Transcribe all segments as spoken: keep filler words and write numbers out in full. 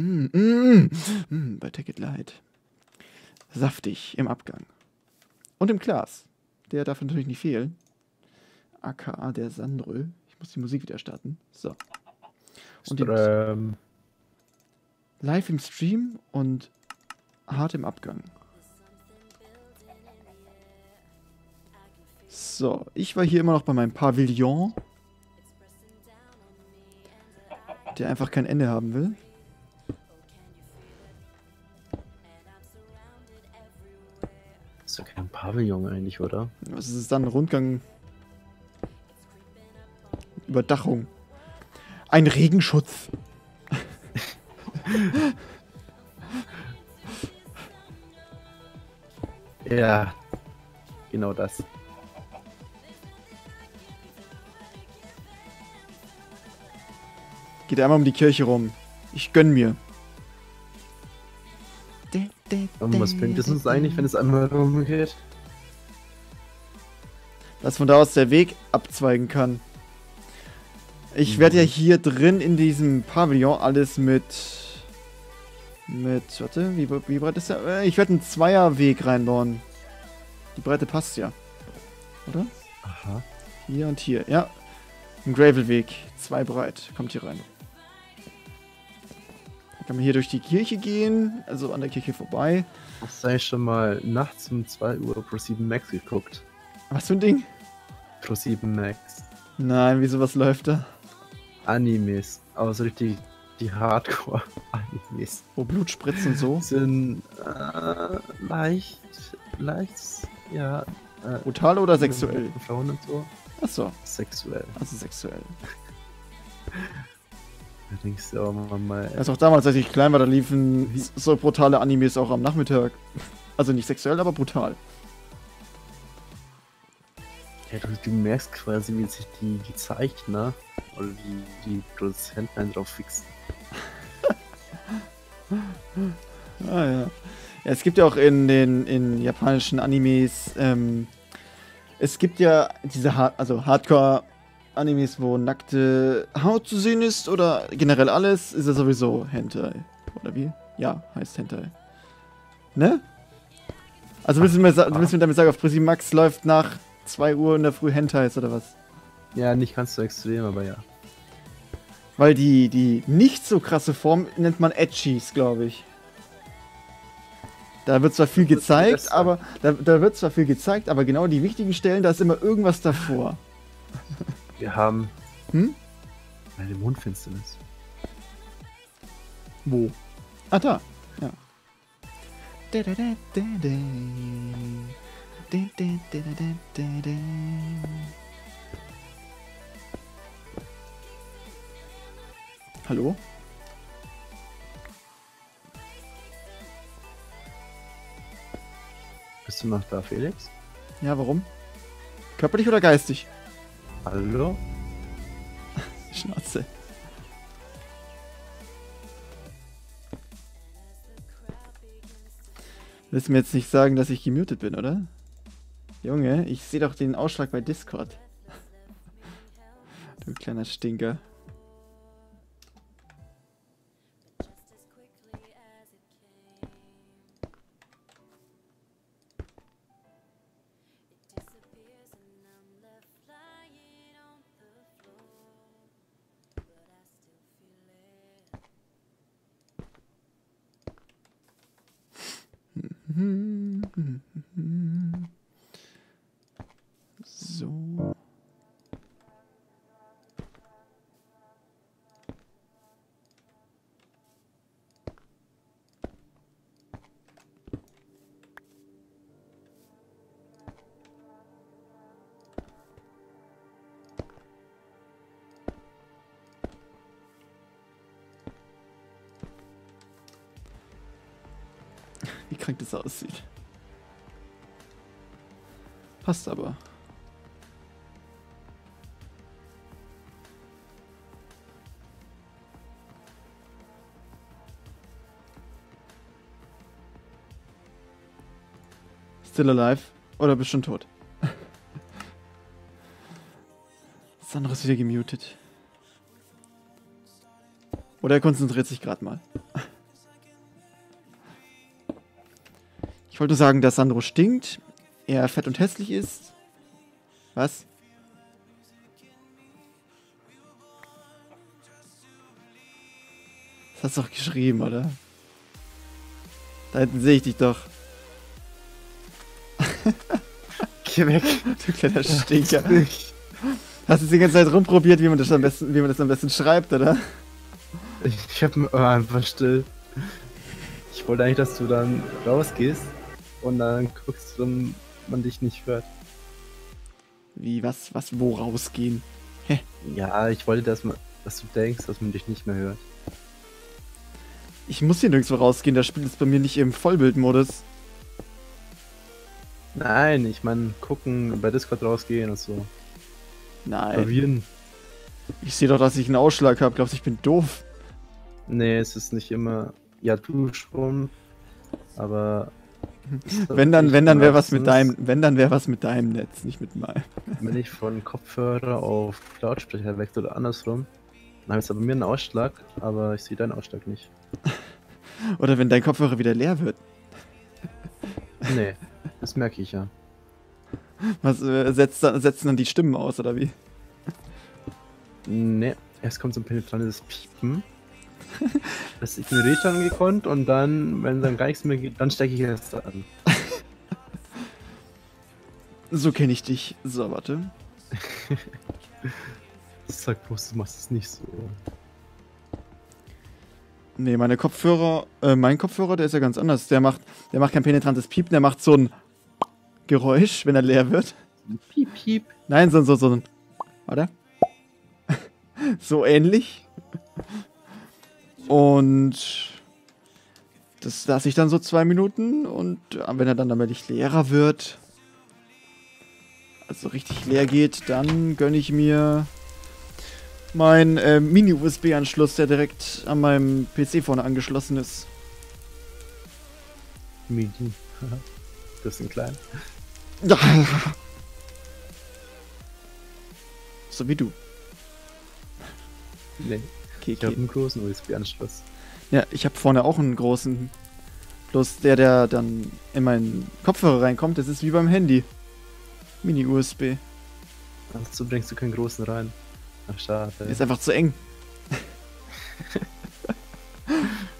Mm, mm, mm, bei Tekkit Light. Saftig im Abgang. Und im Glas. Der darf natürlich nicht fehlen. A K A der Sandro. Ich muss die Musik wieder starten. So. Und die Musik. Live im Stream und hart im Abgang. So, ich war hier immer noch bei meinem Pavillon, der einfach kein Ende haben will. Das ist doch kein Pavillon eigentlich, oder? Was ist es dann? Rundgang. Überdachung. Ein Regenschutz. Ja, genau das. Geht einmal um die Kirche rum. Ich gönn mir. Und was bringt es uns eigentlich, wenn es einmal rumgeht? Dass von da aus der Weg abzweigen kann. Ich werde ja hier drin in diesem Pavillon alles mit... Mit... Warte, wie, wie breit ist der? Ich werde einen Zweierweg reinbauen. Die Breite passt ja. Oder? Aha. Hier und hier. Ja. Ein Gravelweg. Zwei breit. Kommt hier rein. Dann kann man hier durch die Kirche gehen. Also an der Kirche vorbei. Hast du eigentlich schon mal nachts um zwei Uhr Pro sieben Max geguckt? Was für ein Ding? Pro sieben Max. Nein, wieso, was läuft da? Animes, aber so richtig die Hardcore-Animes. Wo Blutspritzen so? Sind äh, leicht, leicht, ja. Äh, brutal oder sexuell? Frauen und so. Achso. Sexuell. Also sexuell. Da denkst du auch mal. Also auch damals, als ich klein war, da liefen so brutale Animes auch am Nachmittag. Also nicht sexuell, aber brutal. Ja, du, du merkst quasi, wie sich die, die Zeichner oder die, die Produzenten drauf fixen. Ah ja. Ja. Es gibt ja auch in den in japanischen Animes, ähm, es gibt ja diese ha also Hardcore-Animes, wo nackte Haut zu sehen ist oder generell alles, ist ja sowieso Hentai. Oder wie? Ja, heißt Hentai. Ne? Also willst du mir, willst du mir damit sagen, auf Pro sieben Max läuft nach zwei Uhr in der Früh Hentai ist, oder was? Ja, nicht ganz so extrem, aber ja. Weil die, die nicht so krasse Form nennt man Edgies, glaube ich. Da wird zwar viel gezeigt, aber da, da wird zwar viel gezeigt, aber genau die wichtigen Stellen, da ist immer irgendwas davor. Wir haben hm? eine Mondfinsternis. Wo? Ah, da. Ja. Da, da, da, da, da. Hallo? Bist du noch da, Felix? Ja, warum? Körperlich oder geistig? Hallo? Schnauze. Willst du mir jetzt nicht sagen, dass ich gemutet bin, oder? Junge, ich sehe doch den Ausschlag bei Discord. Du kleiner Stinker. So. Wie krank das aussieht. Passt aber. Still alive oder bist schon tot? Das andere ist wieder gemutet. Oder er konzentriert sich gerade mal. Ich wollte nur sagen, dass Sandro stinkt, er fett und hässlich ist. Was? Das hast du doch geschrieben, oder? Da hinten sehe ich dich doch. Geh weg, du kleiner Stinker. Hast du die ganze Zeit rumprobiert, wie man das am besten, wie man das am besten schreibt, oder? Ich, ich hab mir einfach still. Ich wollte eigentlich, dass du dann rausgehst und dann guckst, wenn man dich nicht hört. Wie, was, was, wo rausgehen? Hä? Ja, ich wollte, dass, man, dass du denkst, dass man dich nicht mehr hört. Ich muss hier nirgendwo rausgehen, das Spiel ist bei mir nicht im Vollbildmodus. Nein, ich meine, gucken, bei Discord rausgehen und so. Nein. Probieren. Ich sehe doch, dass ich einen Ausschlag habe. Glaubst du, ich bin doof? Nee, es ist nicht immer... Ja, du schon, aber... wenn dann, wenn dann wäre was mit deinem... Wenn dann wäre was mit deinem Netz, nicht mit meinem. Wenn ich von Kopfhörer auf Lautsprecher wechsle oder andersrum, dann habe ich aber mir einen Ausschlag, aber ich sehe deinen Ausschlag nicht. Oder wenn dein Kopfhörer wieder leer wird. Nee, das merke ich ja. Was, äh, setzt, setzen dann die Stimmen aus, oder wie? Nee, erst kommt so ein penetrantes Piepen. Das ignoriert dann gekonnt und dann, wenn dann gar nichts mehr geht, dann stecke ich erst an. So kenne ich dich. So, warte. Sag bloß, du machst es nicht so. Nee, meine Kopfhörer, äh, mein Kopfhörer, der ist ja ganz anders. Der macht, der macht kein penetrantes Piepen, der macht so ein Geräusch, wenn er leer wird. Piep, piep. Nein, so, so, so ein, oder? So ähnlich. Und das lasse ich dann so zwei Minuten und wenn er dann damit leerer wird, also richtig leer geht, dann gönne ich mir meinen äh, Mini-U S B-Anschluss, der direkt an meinem P C vorne angeschlossen ist. Mini. Das sind klein. So wie du. Nee. Okay, ich habe einen großen U S B-Anschluss. Ja, ich habe vorne auch einen großen. Bloß der, der dann in meinen Kopfhörer reinkommt, das ist wie beim Handy. Mini-U S B. Dazu bringst du keinen großen rein. Ach, schade. Ist einfach zu eng.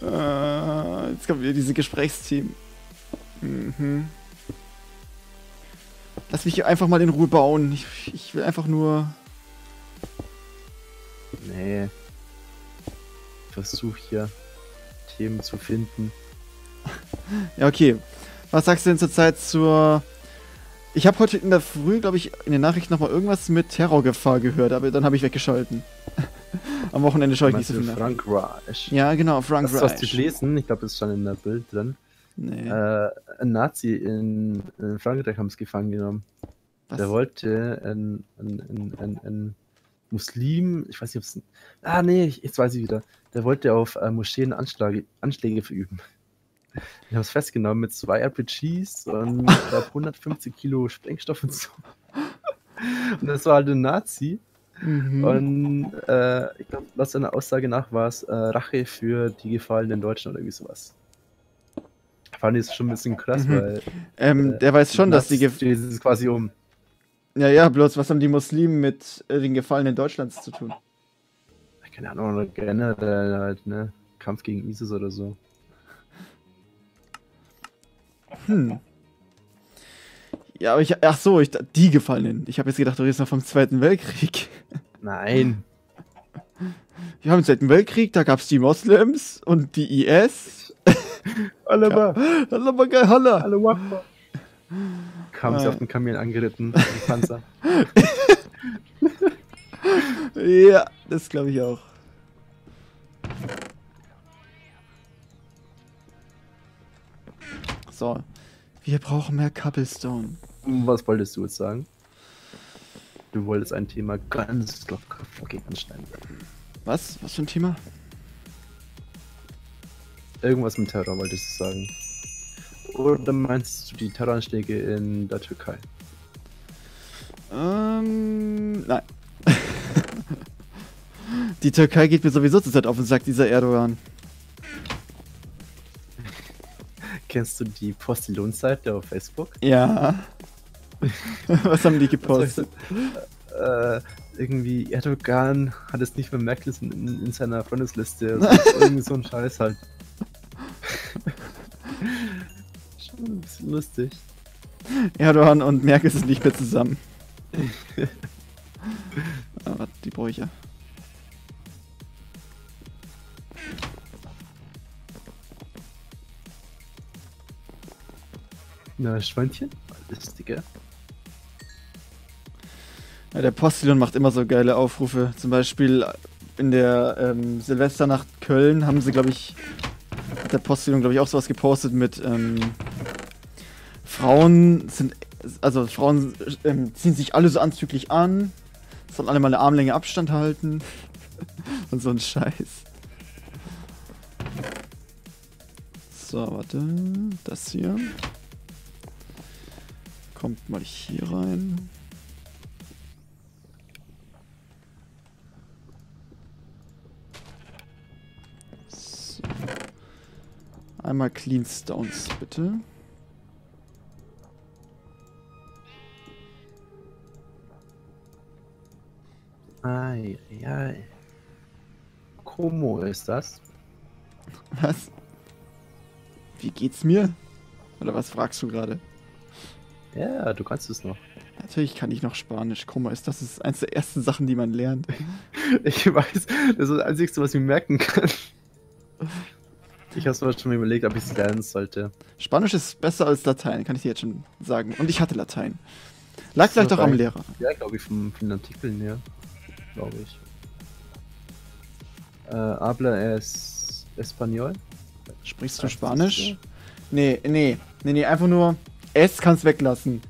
äh, jetzt kommt wieder diese Gesprächsteam. Mhm. Lass mich einfach mal in Ruhe bauen. Ich, ich will einfach nur... Nee. Versuch hier Themen zu finden. Ja, okay. Was sagst du denn zurzeit zur... Ich habe heute in der Früh, glaube ich, in den Nachrichten nochmal irgendwas mit Terrorgefahr gehört, aber dann habe ich weggeschalten. Am Wochenende schaue ich nicht so viel nach. Frank Reich. Ja, genau, Frank Reich. Hast du was gelesen? Ich glaube, das ist schon in der Bild drin. Nee. Äh, ein Nazi in, in Frankreich haben es gefangen genommen. Was? Der wollte ein, ein, ein, ein, ein Muslim, ich weiß nicht, ob es... Ah, nee, jetzt weiß ich wieder. Der wollte auf äh, Moscheen Anschläge, Anschläge verüben. Wir haben es festgenommen mit zwei R P Gs und glaub, hundertfünfzig Kilo Sprengstoff und so. Und das war halt ein Nazi. Mhm. Und äh, ich glaube, laut seiner Aussage nach war es äh, Rache für die gefallenen Deutschen oder irgendwie sowas. Fand ich schon ein bisschen krass, mhm. weil... Ähm, äh, der weiß schon, dass die... Die sind quasi um. Ja, ja, bloß was haben die Muslimen mit äh, den Gefallenen Deutschlands zu tun? Keine Ahnung, generell halt, ne? Kampf gegen ISIS oder so. Hm. Ja, aber ich... Ach so, ich, die Gefallenen. Ich habe jetzt gedacht, du redest noch vom Zweiten Weltkrieg. Nein. Ja, im Zweiten Weltkrieg, da gab es die Moslems und die I S. Alaba. Alaba, geil, Halla. Alaba. Kamen ah. sie auf den Kamel angeritten, die Panzer. Ja, das glaube ich auch. So, wir brauchen mehr Cobblestone. Was wolltest du jetzt sagen? Du wolltest ein Thema ganz gegen anschneiden. Was? Was für ein Thema? Irgendwas mit Terror wolltest du sagen. Oder meinst du die Terroranschläge in der Türkei? Ähm, nein. Die Türkei geht mir sowieso zurzeit auf den Sack, dieser Erdogan. Kennst du die Postillon-Seite auf Facebook? Ja. Was haben die gepostet? Äh, irgendwie Erdogan hat es nicht bemerkt, ist in, in, in seiner Freundesliste. Also irgendwie so ein Scheiß halt. Schon ein bisschen lustig. Erdogan und Merkel sind nicht mehr zusammen. Aber die Bräuche. Na, Schweinchen? Alles, Digga. Ja, der Postillon macht immer so geile Aufrufe. Zum Beispiel in der ähm, Silvesternacht Köln haben sie, glaube ich, hat der Postillon, glaube ich, auch sowas gepostet mit ähm, Frauen sind, also Frauen ähm, ziehen sich alle so anzüglich an, sollen alle mal eine Armlänge Abstand halten und so ein Scheiß. So, warte, das hier. Kommt mal hier rein. Einmal Clean Stones, bitte. Ai, ai. Como ist das? Was? Wie geht's mir? Oder was fragst du gerade? Ja, du kannst es noch. Natürlich kann ich noch Spanisch. Como ist das? Das ist eines der ersten Sachen, die man lernt. Ich weiß, das ist das Einzige, was ich merken kann. Ich habe mir schon überlegt, ob ich es lernen sollte. Spanisch ist besser als Latein, kann ich dir jetzt schon sagen. Und ich hatte Latein. Lag das vielleicht auch am Lehrer. Ja, glaube ich, von, von den Artikeln her. Glaube ich. Äh, habla es Español? Sprichst du Spanisch? Nee, nee, nee, nee, einfach nur es kannst weglassen.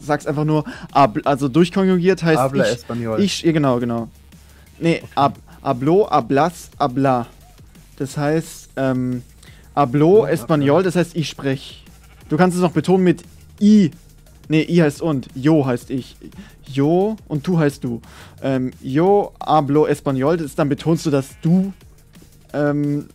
Sag's einfach nur, also durchkonjugiert heißt habla ich, Español. Ich, genau, genau. Nee, okay. ab, hablo, hablas, habla. Das heißt, ähm, hablo Español, das heißt, ich spreche. Du kannst es noch betonen mit I. Ne, I heißt und. Yo heißt ich. Yo und du heißt du. Ähm, yo hablo Español, das ist, dann betonst du, dass du, ähm,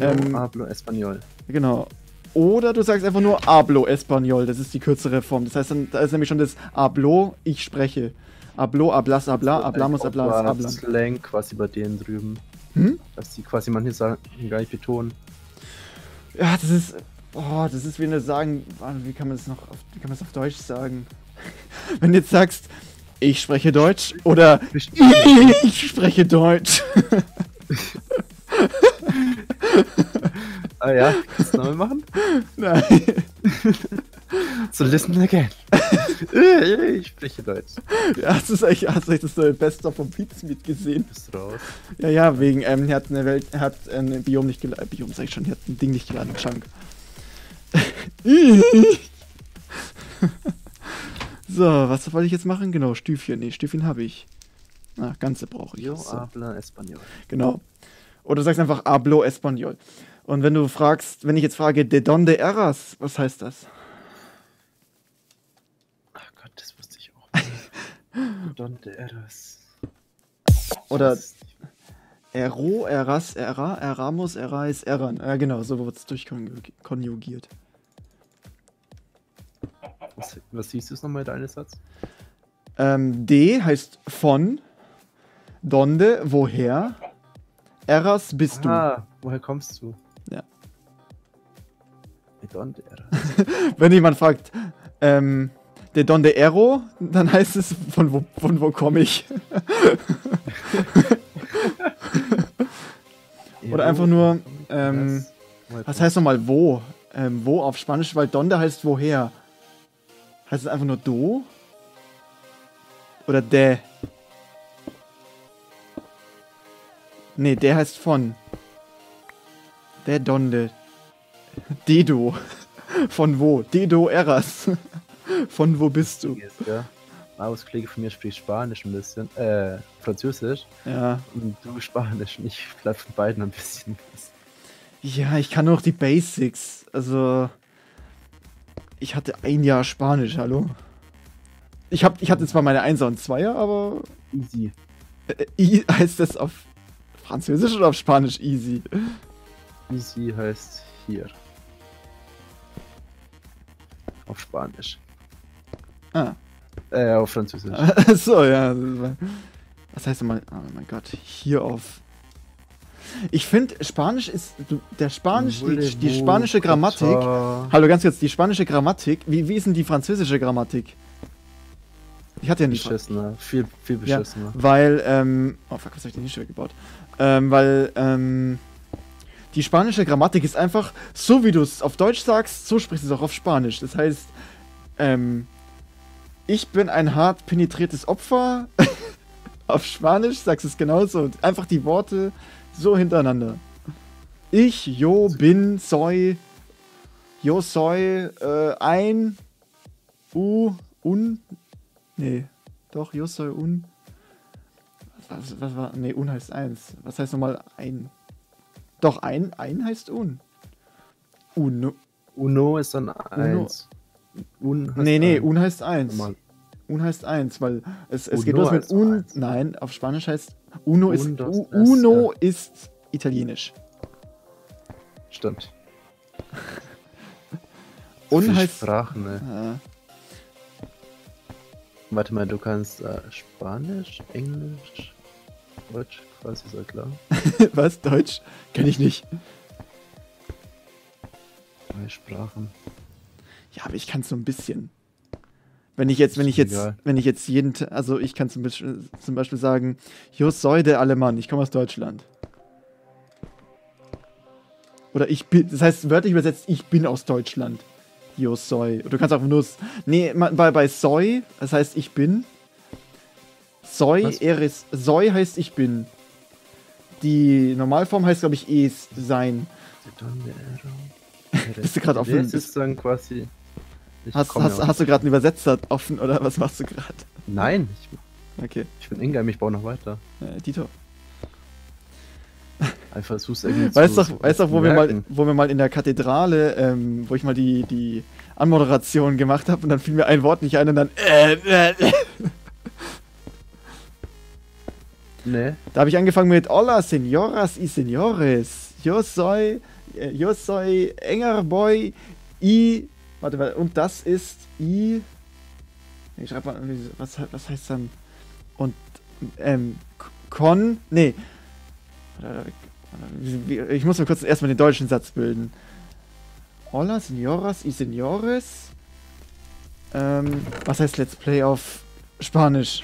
ähm, yo hablo Español. Genau. Oder du sagst einfach nur hablo Español, das ist die kürzere Form. Das heißt, dann, da ist nämlich schon das hablo, ich spreche. Hablo, hablas, habla, hablamos, hablas, hablas. Slang quasi bei denen drüben. Hm? Dass die quasi manche Sachen gar nicht betonen. Ja, das ist. Oh, das ist wie eine sagen. Wie kann man das noch auf, wie kann man das auf Deutsch sagen? Wenn du jetzt sagst, ich spreche Deutsch oder ich spreche Deutsch. Ah ja, kannst du nochmal machen? Nein. So listen again. Ich spreche Deutsch. Ja, hast du eigentlich, hast du das neue Best-of vom Pizza mit gesehen? Bist raus. Ja, ja, wegen, ähm, er hat eine Welt, er hat ein Biom nicht geladen, Biom sag ich schon, er hat ein Ding nicht geladen, Chunk. So, was wollte ich jetzt machen? Genau, Stüfchen, nee, Stüfchen habe ich. Na, ganze brauche ich. Yo hablo Español. Genau. Oder du sagst einfach hablo Español. Und wenn du fragst, wenn ich jetzt frage, de donde eras, was heißt das? Ach Gott, das wusste ich auch nicht. Donde eras. Oder ero, eras, era, eramos, erais, eran. Ja genau, so wird es durchkonjugiert. Was, was hieß das nochmal, dein Satz? Ähm, de heißt von, donde, woher, eras bist ah, du. Woher kommst du? Ja. De donde eras. Wenn jemand fragt, ähm, de donde ero, dann heißt es, von wo, von wo komme ich. Oder einfach nur, ähm, was heißt nochmal wo? Ähm, wo auf Spanisch, weil donde heißt woher. Heißt es einfach nur do? Oder de? Ne, der heißt von. Der donde. Dedo. Von wo? Dedo eras. Von wo bist du? Ja. Marius Kollege von mir spricht Spanisch ein bisschen, äh, Französisch. Ja. Und du Spanisch und ich bleib von beiden ein bisschen. Ja, ich kann nur noch die Basics. Also, ich hatte ein Jahr Spanisch, hallo? Ich, hab, ich hatte zwar meine Einser und Zweier, aber... Easy. Äh, I heißt das auf Französisch oder auf Spanisch easy? Easy heißt hier. Auf Spanisch. Ah. Äh, auf Französisch. So, ja. Was heißt nochmal? Oh mein Gott, hier auf... Ich finde, Spanisch ist... Der Spanisch, die, die spanische Grammatik... Hallo, ganz kurz, die spanische Grammatik... Wie, wie ist denn die französische Grammatik? Ich hatte ja nicht... Beschissener, viel, viel beschissener. Ja, weil, ähm... Oh, fuck, was hab ich denn hier schon weggebaut? Ähm, weil, ähm... Die spanische Grammatik ist einfach, so wie du es auf Deutsch sagst, so sprichst du es auch auf Spanisch. Das heißt, ähm... Ich bin ein hart penetriertes Opfer. Auf Spanisch sagst du es genauso. Einfach die Worte so hintereinander. Ich, yo, bin, soy, yo, soy, äh, ein, u, un, nee, doch, yo, soy, un, was, was war, nee, un heißt eins, was heißt nochmal ein? Doch, ein, ein heißt un. Uno. Uno ist dann eins. Un heißt nee, nee, ein. Un heißt eins. Normal. Un heißt eins, weil es, es geht los mit un. Eins. Nein, auf Spanisch heißt uno un ist u, uno ist, ja. Ist italienisch. Stimmt. Un viel heißt Sprachen, ne? Äh. Warte mal, du kannst äh, Spanisch, Englisch, Deutsch, quasi ist ja klar. Was? Deutsch? Kenn ich nicht. Zwei Sprachen. Ja, aber ich kann es so ein bisschen. Wenn ich jetzt, wenn ich jetzt, egal. wenn ich jetzt jeden, also ich kann zum Beispiel, zum Beispiel sagen, yo soy de Alemann, ich komme aus Deutschland. Oder ich bin, das heißt wörtlich übersetzt, ich bin aus Deutschland. Yo soy. Du kannst auch nur, nee, bei, bei soy, das heißt ich bin. Soy, eres, soy heißt ich bin. Die Normalform heißt, glaube ich, es, sein. Bist du gerade auf dem? Das ist dann quasi... Ich hast, hast, ja hast du gerade einen Übersetzer offen oder was machst du gerade? Nein, ich, okay. Ich bin Ingame, ich baue noch weiter. Äh, Dito. Einfach suchst irgendwie weißt zu, doch, weißt doch, wo wir, mal, wo wir mal in der Kathedrale, ähm, wo ich mal die, die Anmoderation gemacht habe und dann fiel mir ein Wort nicht ein und dann äh, äh, äh. Nee. Da habe ich angefangen mit Hola, Senoras y Senores. Yo soy, yo soy Hängerboy y... Warte mal, und das ist I. Ich schreib mal, was, was heißt dann? Und, ähm, Con. Nee. Ich muss mal kurz erstmal den deutschen Satz bilden. Hola, Senoras y Senores. Ähm, was heißt Let's Play auf Spanisch?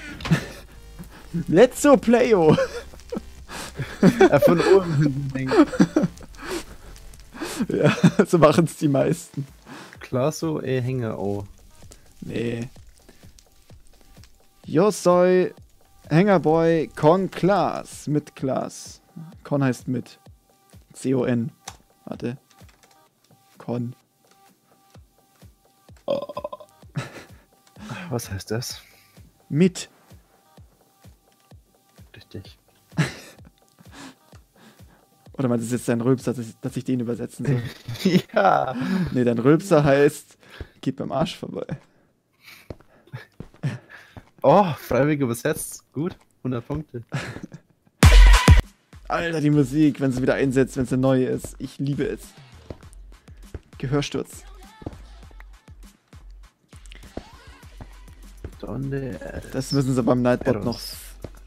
Let's so playo! Ja, von oben. Ja, so machen es die meisten. Klar so, eh, Hänger, oh. Nee. Yo soy Hängerboy con Klaas. Mit Klaas. Con heißt mit. C O N. Warte. Con. Oh. Was heißt das? Mit. Richtig. Oder meinst du jetzt dein Rülpser, dass ich, dass ich den übersetzen soll? Ja! Nee, dein Rülpser heißt, geht beim Arsch vorbei. Oh, freiwillig übersetzt. Gut, hundert Punkte. Alter, die Musik, wenn sie wieder einsetzt, wenn sie neu ist. Ich liebe es. Gehörsturz. Donde das müssen sie beim Nightbot noch.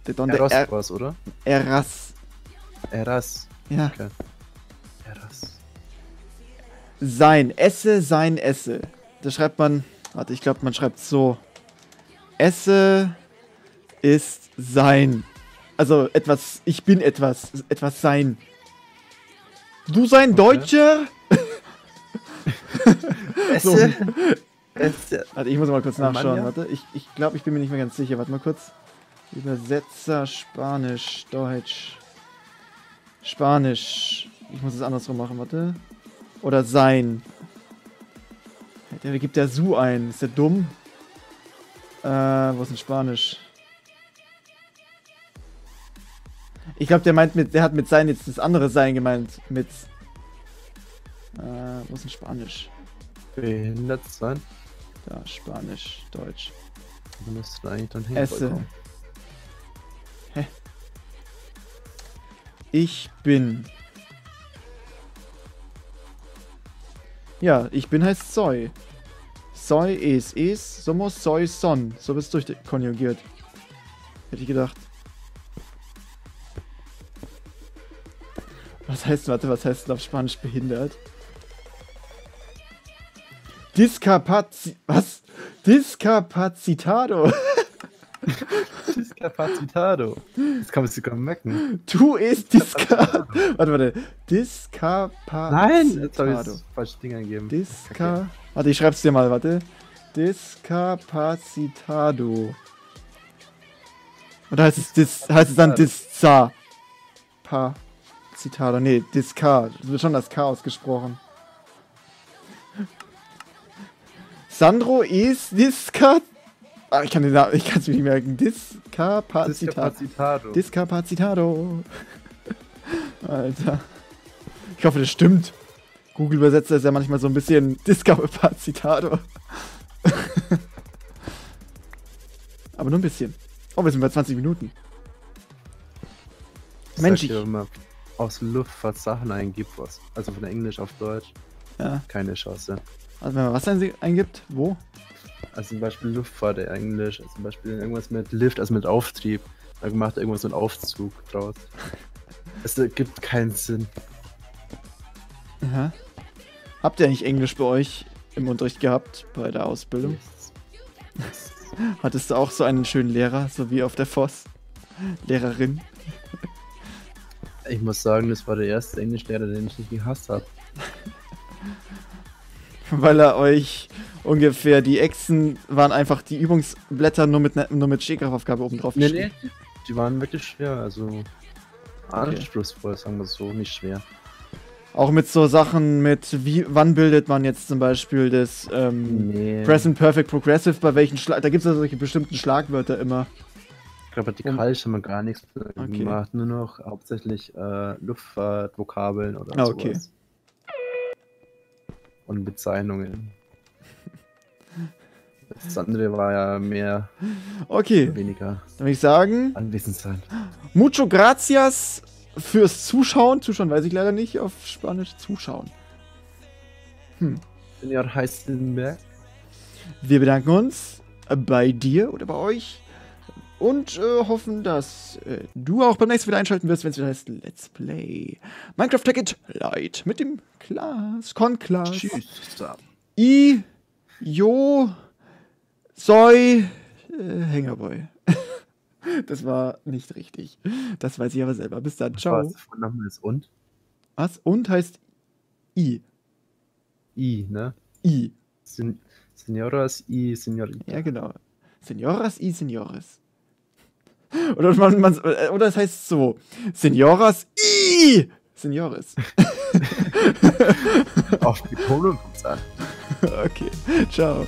Der Donde Eros er war's, oder? Eras. Eras. Ja. Okay. Ja, das. Sein, esse, sein, esse. Da schreibt man, warte, ich glaube, man schreibt so. Esse ist sein. Also etwas, ich bin etwas, etwas sein. Du sein okay. Deutscher? So. Esse. Esse. Warte, ich muss mal kurz nachschauen, Mann, ja? Warte. Ich, ich glaube, ich bin mir nicht mehr ganz sicher. Warte mal kurz. Übersetzer, Spanisch, Deutsch. Spanisch. Ich muss es andersrum machen, warte. Oder sein. Der gibt der Su ein. Ist der dumm? Äh, wo ist denn Spanisch? Ich glaube, der meint mit, der hat mit sein jetzt das andere Sein gemeint. Mit. Äh, wo ist denn Spanisch? Behindert sein. Da, Spanisch, Deutsch. Du musst da eigentlich dann hin. Esse. Hä? Ich bin. Ja, ich bin heißt Soy. Soi es es, Somo Soi son. So wird es durchkonjugiert. Hätte ich gedacht. Was heißt, warte, was heißt denn auf Spanisch behindert? Discapaci... Was? Discapacitado. Discapacitado. Das kann man sich gar nicht merken. Du ist Disca... Warte, warte. Discapacitado. Nein, jetzt habe ich das falsche Ding eingegeben. Disca... Warte, ich schreib's dir mal, warte. Discapacitado. Oder heißt es, dis, heißt es dann Disca... Pa... Zitado. Nee, Disca. Es wird schon das K ausgesprochen. Sandro ist Disca... Ah, ich kann den Namen, ich kann es mir nicht merken. Discapacitado. Discapacitado. Alter. Ich hoffe, das stimmt. Google übersetzt das ja manchmal so ein bisschen. Discapacitado. Aber nur ein bisschen. Oh, wir sind bei zwanzig Minuten. Das Mensch, ich... Wenn man aus Luftfahrt Sachen eingibt, was, also von Englisch auf Deutsch, ja. Keine Chance. Also wenn man was eingibt, wo? Also zum Beispiel Luftfahrt Englisch, also zum Beispiel irgendwas mit Lift, also mit Auftrieb. Dann macht irgendwas mit Aufzug draus. Es gibt keinen Sinn. Aha. Habt ihr eigentlich Englisch bei euch im Unterricht gehabt, bei der Ausbildung? Yes. Hattest du auch so einen schönen Lehrer, so wie auf der Voss? Lehrerin? Ich muss sagen, das war der erste Englischlehrer, den ich nicht gehasst habe. Weil er euch ungefähr, die Echsen waren einfach die Übungsblätter nur mit, ne, nur mit Stehkraftaufgabe oben drauf. Nee, nee, die waren wirklich schwer, also anspruchsvoll, okay. Sagen wir so, nicht schwer. Auch mit so Sachen mit, wie, wann bildet man jetzt zum Beispiel das ähm, nee. Present Perfect Progressive, bei welchen Schlag, da gibt es ja also solche bestimmten Schlagwörter immer. Ich glaube, radikal haben wir gar nichts okay. gemacht, nur noch hauptsächlich äh, Luftfahrt, Vokabeln oder ah, sowas. Okay. Und Bezeichnungen. Das andere war ja mehr. Okay. Weniger. Dann würde ich sagen. Anwesend sein. Mucho gracias fürs Zuschauen. Zuschauen weiß ich leider nicht auf Spanisch. Zuschauen. Hm. Wir bedanken uns bei dir oder bei euch. Und äh, hoffen, dass äh, du auch beim nächsten wieder einschalten wirst, wenn es wieder heißt Let's Play Minecraft Tekkit Light mit dem Klaas, Con-Klaas. Tschüss. I, Jo, Soi, äh, Hängerboy. Das war nicht richtig. Das weiß ich aber selber. Bis dann, ciao. Was, Vorname ist und? Was? Und heißt I. I, ne? I. Sen Senioras I, Senorita. Ja, genau. Senioras I, Senioris. Oder, man, man, oder es heißt so, Senioras I Senioris. Auf die Polo kommt's an. Okay, ciao.